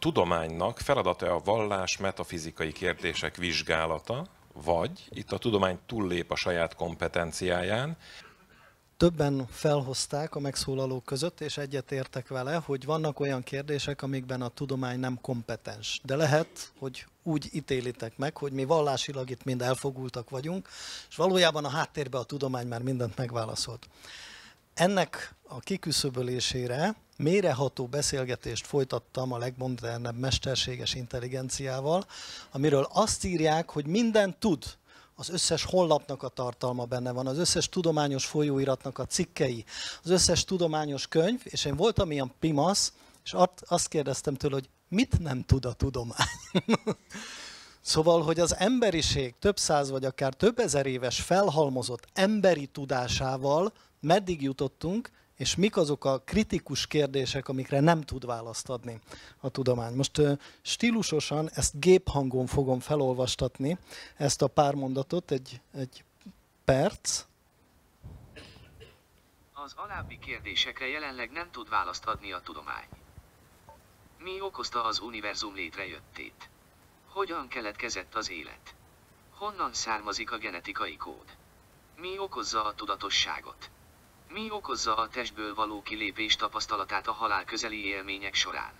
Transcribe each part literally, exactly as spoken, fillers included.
tudománynak feladata a vallás metafizikai kérdések vizsgálata, vagy itt a tudomány túllép a saját kompetenciáján? Többen felhozták a megszólalók között, és egyetértek vele, hogy vannak olyan kérdések, amikben a tudomány nem kompetens. De lehet, hogy úgy ítélitek meg, hogy mi vallásilag itt mind elfogultak vagyunk, és valójában a háttérben a tudomány már mindent megválaszolt. Ennek a kiküszöbölésére mélyreható beszélgetést folytattam a legmodernebb mesterséges intelligenciával, amiről azt írják, hogy mindent tud. Az összes honlapnak a tartalma benne van, az összes tudományos folyóiratnak a cikkei, az összes tudományos könyv, és én voltam ilyen pimasz, és azt kérdeztem tőle, hogy mit nem tud a tudomány? Szóval, hogy az emberiség több száz vagy akár több ezer éves felhalmozott emberi tudásával meddig jutottunk, és mik azok a kritikus kérdések, amikre nem tud választ adni a tudomány. Most stílusosan ezt géphangon fogom felolvastatni, ezt a pár mondatot, egy, egy perc. Az alábbi kérdésekre jelenleg nem tud választ adni a tudomány. Mi okozta az univerzum létrejöttét? Hogyan keletkezett az élet? Honnan származik a genetikai kód? Mi okozza a tudatosságot? Mi okozza a testből való kilépés tapasztalatát a halál közeli élmények során?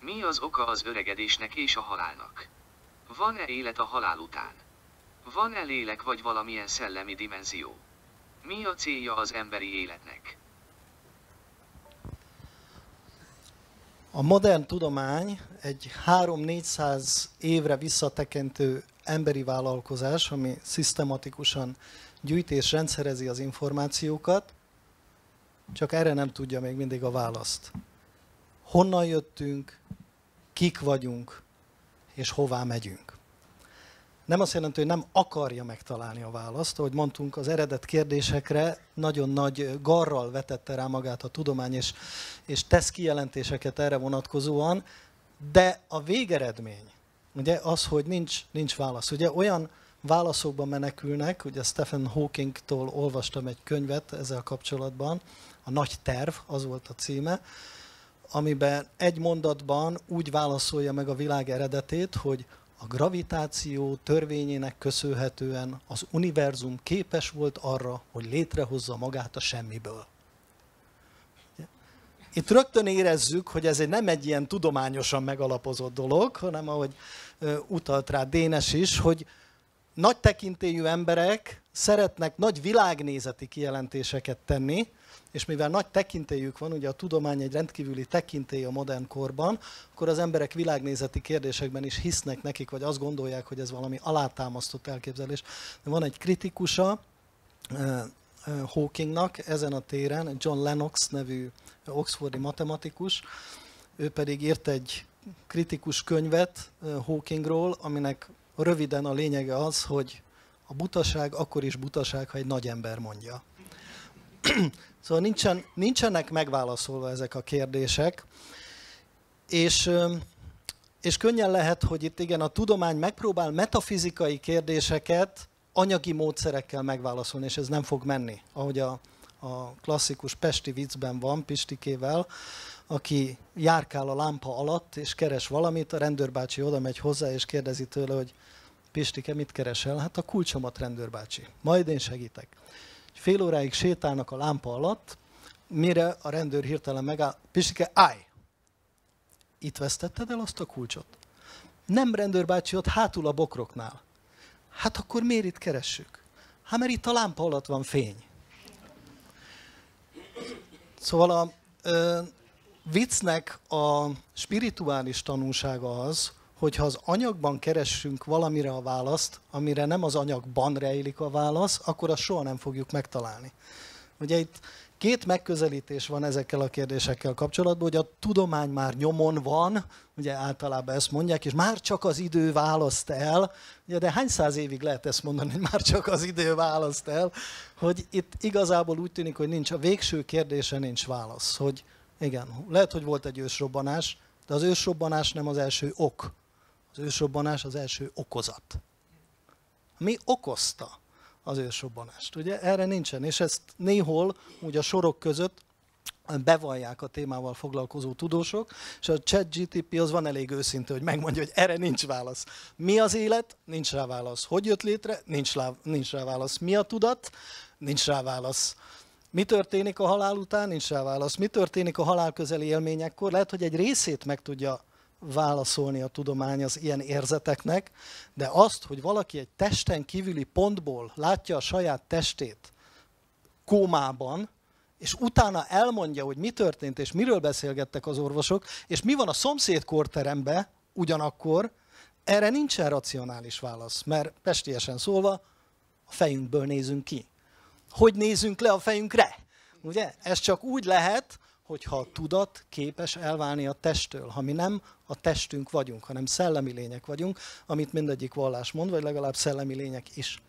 Mi az oka az öregedésnek és a halálnak? Van-e élet a halál után? Van-e lélek vagy valamilyen szellemi dimenzió? Mi a célja az emberi életnek? A modern tudomány egy három-négyszáz évre visszatekintő emberi vállalkozás, ami szisztematikusan gyűjt és rendszerezi az információkat, csak erre nem tudja még mindig a választ. Honnan jöttünk, kik vagyunk, és hová megyünk. Nem azt jelenti, hogy nem akarja megtalálni a választ, ahogy mondtunk, az eredet kérdésekre nagyon nagy garral vetette rá magát a tudomány, és, és tesz kijelentéseket erre vonatkozóan, de a végeredmény, ugye az, hogy nincs, nincs válasz. Ugye olyan válaszokba menekülnek, ugye Stephen Hawkingtól olvastam egy könyvet ezzel kapcsolatban, a Nagy Terv, az volt a címe, amiben egy mondatban úgy válaszolja meg a világ eredetét, hogy a gravitáció törvényének köszönhetően az univerzum képes volt arra, hogy létrehozza magát a semmiből. Itt rögtön érezzük, hogy ez nem egy ilyen tudományosan megalapozott dolog, hanem ahogy utalt rá Dénes is, hogy nagy tekintélyű emberek szeretnek nagy világnézeti kijelentéseket tenni, és mivel nagy tekintélyük van, ugye a tudomány egy rendkívüli tekintély a modern korban, akkor az emberek világnézeti kérdésekben is hisznek nekik, vagy azt gondolják, hogy ez valami alátámasztott elképzelés. De van egy kritikusa Hawkingnak ezen a téren, John Lennox nevű oxfordi matematikus, ő pedig írt egy kritikus könyvet Hawkingról, aminek röviden a lényege az, hogy a butaság akkor is butaság, ha egy nagy ember mondja. Szóval nincsen, nincsenek megválaszolva ezek a kérdések, és, és könnyen lehet, hogy itt igen, a tudomány megpróbál metafizikai kérdéseket anyagi módszerekkel megválaszolni, és ez nem fog menni, ahogy a, a klasszikus pesti viccben van, Pistikével, aki járkál a lámpa alatt, és keres valamit, a rendőrbácsi oda megy hozzá, és kérdezi tőle, hogy Pistike, mit keresel? Hát a kulcsomat, rendőrbácsi. Majd én segítek. Fél óráig sétálnak a lámpa alatt, mire a rendőr hirtelen megáll. Pistike, állj! Itt vesztetted el azt a kulcsot? Nem, rendőrbácsi, ott hátul a bokroknál. Hát akkor miért itt keressük? Hát mert itt a lámpa alatt van fény. Szóval a... Ö, viccnek a spirituális tanulsága az, hogyha az anyagban keressünk valamire a választ, amire nem az anyagban rejlik a válasz, akkor azt soha nem fogjuk megtalálni. Ugye itt két megközelítés van ezekkel a kérdésekkel kapcsolatban, hogy a tudomány már nyomon van, ugye általában ezt mondják, és már csak az idő választ el, ugye, de hány száz évig lehet ezt mondani, hogy már csak az idő választ el, hogy itt igazából úgy tűnik, hogy nincs a végső kérdése, nincs válasz, hogy igen, lehet, hogy volt egy ősrobbanás, de az ősrobbanás nem az első ok. Az ősrobbanás az első okozat. Mi okozta az ősrobbanást? Ugye erre nincsen, és ezt néhol úgy a sorok között bevallják a témával foglalkozó tudósok, és a ChatGPT az van elég őszinte, hogy megmondja, hogy erre nincs válasz. Mi az élet? Nincs rá válasz. Hogy jött létre? Nincs rá, nincs rá válasz. Mi a tudat? Nincs rá válasz. Mi történik a halál után? Nincs rá válasz. Mi történik a halál közeli élményekkor? Lehet, hogy egy részét meg tudja válaszolni a tudomány az ilyen érzeteknek, de azt, hogy valaki egy testen kívüli pontból látja a saját testét kómában, és utána elmondja, hogy mi történt, és miről beszélgettek az orvosok, és mi van a szomszéd kórteremben ugyanakkor, erre nincsen racionális válasz, mert pestiesen szólva a fejünkből nézünk ki. Hogy nézünk le a fejünkre? Ugye? Ez csak úgy lehet, hogyha a tudat képes elválni a testtől, ha mi nem a testünk vagyunk, hanem szellemi lények vagyunk, amit mindegyik vallás mond, vagy legalább szellemi lények is.